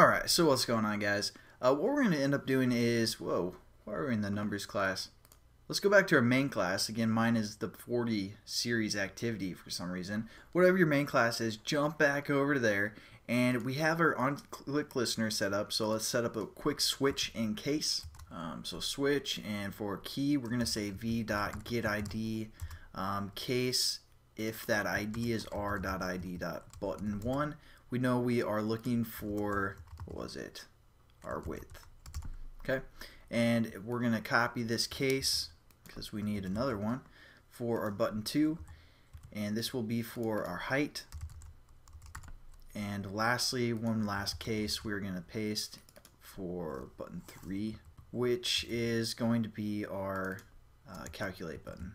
Alright, so what's going on, guys? What we're going to end up doing is, whoa, why are we in the numbers class? Let's go back to our main class. Again, mine is the 40 series activity for some reason. Whatever your main class is, jump back over to there. And we have our on-click listener set up, so let's set up a quick switch in case. So switch, and for key, we're going to say v.getId case if that ID is r.id.button1. We know we are looking for, what was it, our width. Okay, and we're going to copy this case because we need another one for our button 2, and this will be for our height. And lastly, one last case we're going to paste for button 3, which is going to be our calculate button.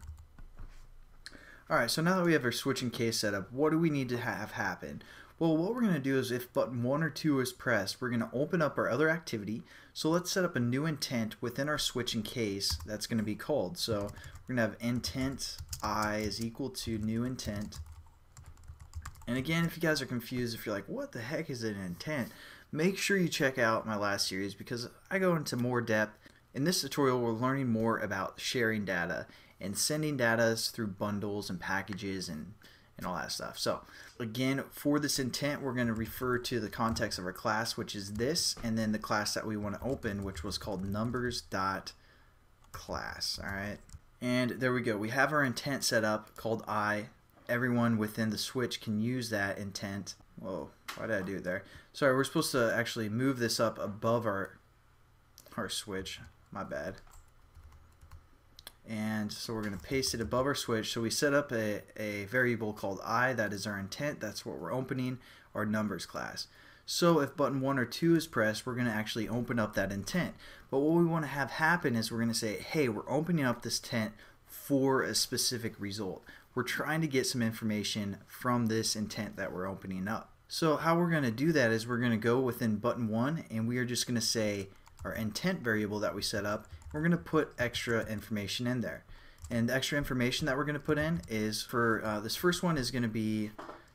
Alright, so now that we have our switching case set up, what do we need to have happen? Well, what we're going to do is if button 1 or 2 is pressed, we're going to open up our other activity. So let's set up a new intent within our switching case that's going to be called. So we're going to have intent I is equal to new intent. And again, if you guys are confused, if you're like, what the heck is an intent? Make sure you check out my last series because I go into more depth. In this tutorial, we're learning more about sharing data and sending data through bundles and packages and all that stuff. So again, for this intent, we're going to refer to the context of our class, which is this, and then the class that we want to open, which was called numbers.class. All right, and there we go. We have our intent set up called I. Everyone within the switch can use that intent. Whoa, why did I do it there? Sorry, we're supposed to actually move this up above our switch. My bad. And so we're going to paste it above our switch. So we set up a variable called I. That is our intent. That's what we're opening, our numbers class. So if button 1 or 2 is pressed, we're going to actually open up that intent. But what we want to have happen is we're going to say, hey, we're opening up this intent for a specific result. We're trying to get some information from this intent that we're opening up. So how we're going to do that is we're going to go within button 1 and we are just going to say our intent variable that we set up. We're going to put extra information in there. And the extra information that we're going to put in is for this first one is going to be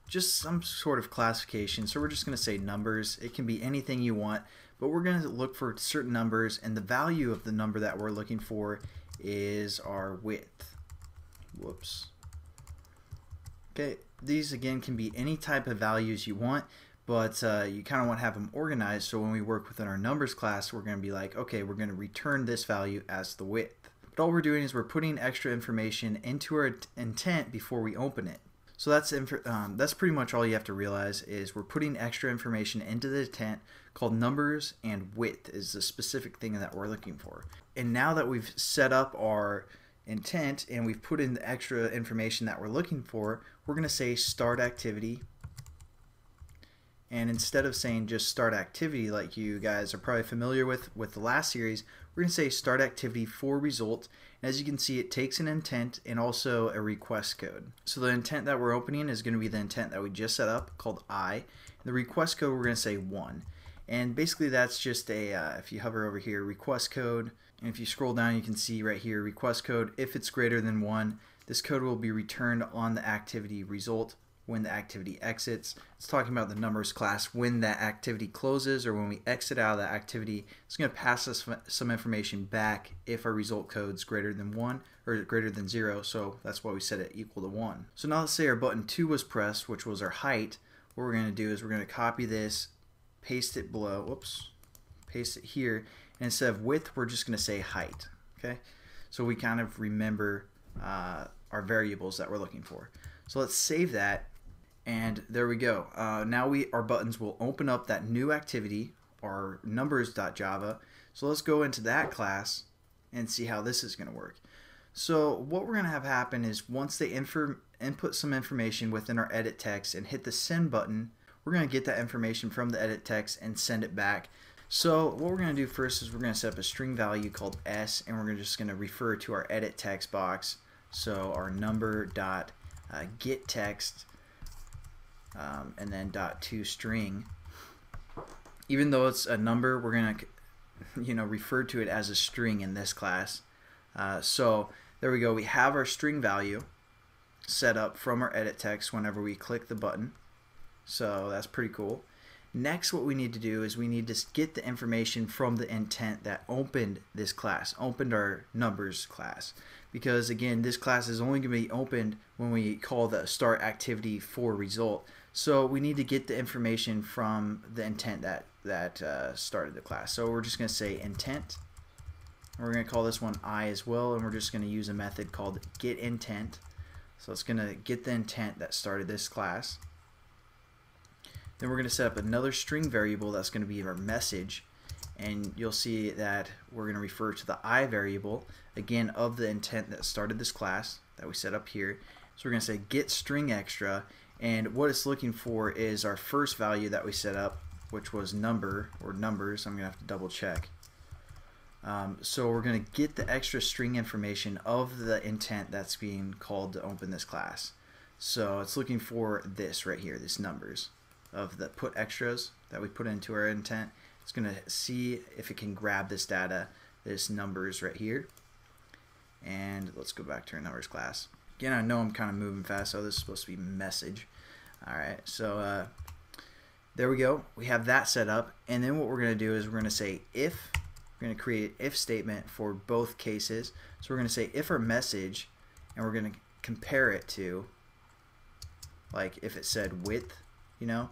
just some sort of classification. So we're just going to say numbers. It can be anything you want, but we're going to look for certain numbers, and the value of the number that we're looking for is our width. Whoops. Okay, these again can be any type of values you want, but you kind of want to have them organized, so when we work within our numbers class, we're going to be like, okay, we're going to return this value as the width. But all we're doing is we're putting extra information into our intent before we open it. So that's pretty much all you have to realize is we're putting extra information into the intent called numbers, and width is the specific thing that we're looking for. And now that we've set up our intent and we've put in the extra information that we're looking for, we're going to say start activity. And instead of saying just start activity like you guys are probably familiar with the last series, we're going to say start activity for result. And as you can see, it takes an intent and also a request code. So the intent that we're opening is going to be the intent that we just set up called I. And the request code, we're going to say 1. And basically that's just a, if you hover over here, request code. And if you scroll down, you can see right here, request code. If it's greater than 1, this code will be returned on the activity result when the activity exits. It's talking about the numbers class. When that activity closes or when we exit out of that activity, it's going to pass us some information back if our result code's greater than 1 or greater than 0. So that's why we set it equal to 1. So now let's say our button 2 was pressed, which was our height. What we're going to do is we're going to copy this, paste it below, whoops, paste it here. And instead of width, we're just going to say height. Okay, so we kind of remember our variables that we're looking for. So let's save that. And there we go. Now our buttons will open up that new activity, our numbers.java. So let's go into that class and see how this is going to work. So what we're going to have happen is once they input some information within our edit text and hit the send button, we're going to get that information from the edit text and send it back. So what we're going to do first is we're going to set up a string value called s, and we're just going to refer to our edit text box. So our number.getText. And then .toString. Even though it's a number, we're gonna, refer to it as a string in this class. So there we go. We have our string value set up from our edit text whenever we click the button. So that's pretty cool. Next, what we need to do is we need to get the information from the intent that opened this class, opened our numbers class. Because again, this class is only going to be opened when we call the start activity for result. So we need to get the information from the intent that started the class. So we're just going to say intent. We're going to call this one I as well, and we're just going to use a method called getIntent. So it's going to get the intent that started this class. Then we're going to set up another string variable that's going to be our message, and you'll see that we're going to refer to the I variable, again, of the intent that started this class that we set up here. So we're going to say get string extra, and what it's looking for is our first value that we set up, which was number or numbers. I'm going to have to double check. So we're going to get the extra string information of the intent that's being called to open this class. So it's looking for this right here, these numbers of the put extras that we put into our intent. It's going to see if it can grab this data, this numbers right here. And let's go back to our numbers class. Again, I know I'm kind of moving fast, so this is supposed to be message. All right, so there we go. We have that set up. And then what we're going to do is we're going to say if. We're going to create an if statement for both cases. So we're going to say if our message, and we're going to compare it to, like, if it said width. You know,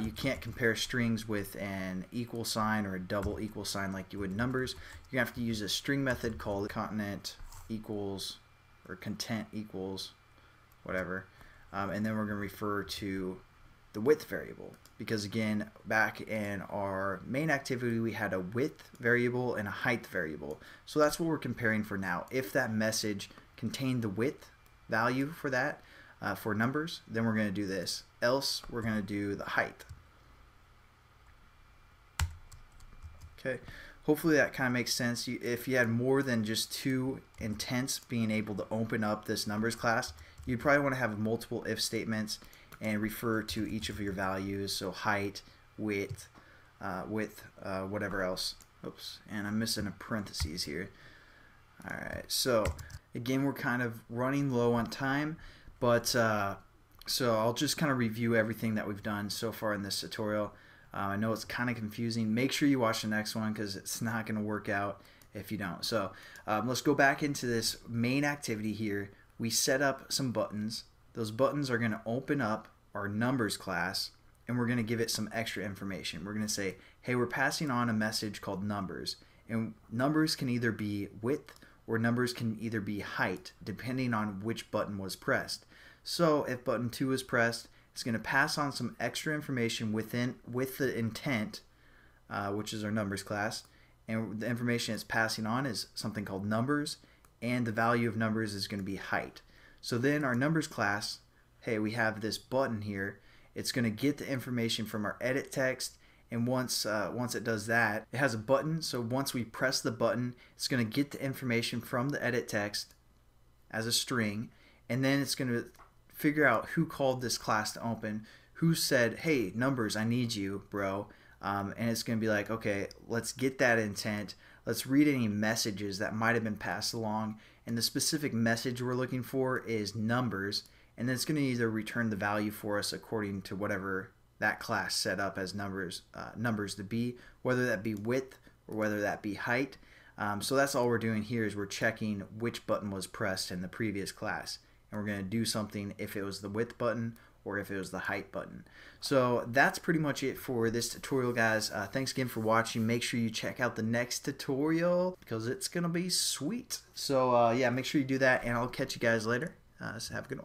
you can't compare strings with an equal sign or a double equal sign like you would numbers. You have to use a string method called content equals or content equals whatever, and then we're going to refer to the width variable, because again, back in our main activity we had a width variable and a height variable. So that's what we're comparing for now. If that message contained the width value for that, for numbers, then we're going to do this. Else, we're going to do the height. Okay, hopefully that kind of makes sense. If you had more than just two intents being able to open up this numbers class, you'd probably want to have multiple if statements and refer to each of your values. So height, width, whatever else. Oops, and I'm missing a parentheses here. All right, so again, we're kind of running low on time. But so I'll just kind of review everything that we've done so far in this tutorial. I know it's kind of confusing. Make sure you watch the next one, because it's not going to work out if you don't. So let's go back into this main activity here. We set up some buttons. Those buttons are going to open up our numbers class, and we're going to give it some extra information. We're going to say, hey, we're passing on a message called numbers. And numbers can either be width, or numbers can either be height, depending on which button was pressed. So if button 2 is pressed, it's going to pass on some extra information with the intent, which is our numbers class. And the information it's passing on is something called numbers, and the value of numbers is going to be height. So then our numbers class, hey, we have this button here. It's going to get the information from our edit text. And once it does that, it has a button. So once we press the button, it's going to get the information from the edit text as a string, and then it's going to figure out who called this class to open, who said, hey, numbers, I need you, bro. And it's going to be like, okay, let's get that intent. Let's read any messages that might have been passed along. And the specific message we're looking for is numbers. And then it's going to either return the value for us according to whatever that class set up as numbers numbers to be, whether that be width or whether that be height. So that's all we're doing here, is we're checking which button was pressed in the previous class, and we're going to do something if it was the width button or if it was the height button. So that's pretty much it for this tutorial, guys. Thanks again for watching. Make sure you check out the next tutorial, because it's going to be sweet. So yeah, make sure you do that, and I'll catch you guys later. So have a good one.